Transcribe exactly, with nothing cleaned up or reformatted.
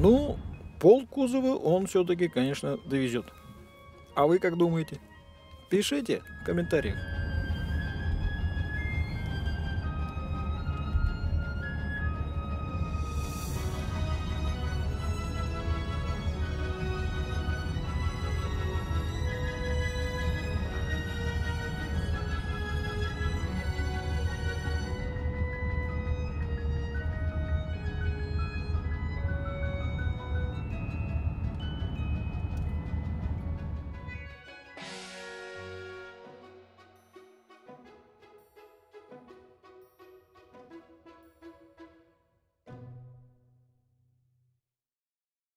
Ну, пол кузова он все-таки, конечно, довезет. А вы как думаете? Пишите в комментариях.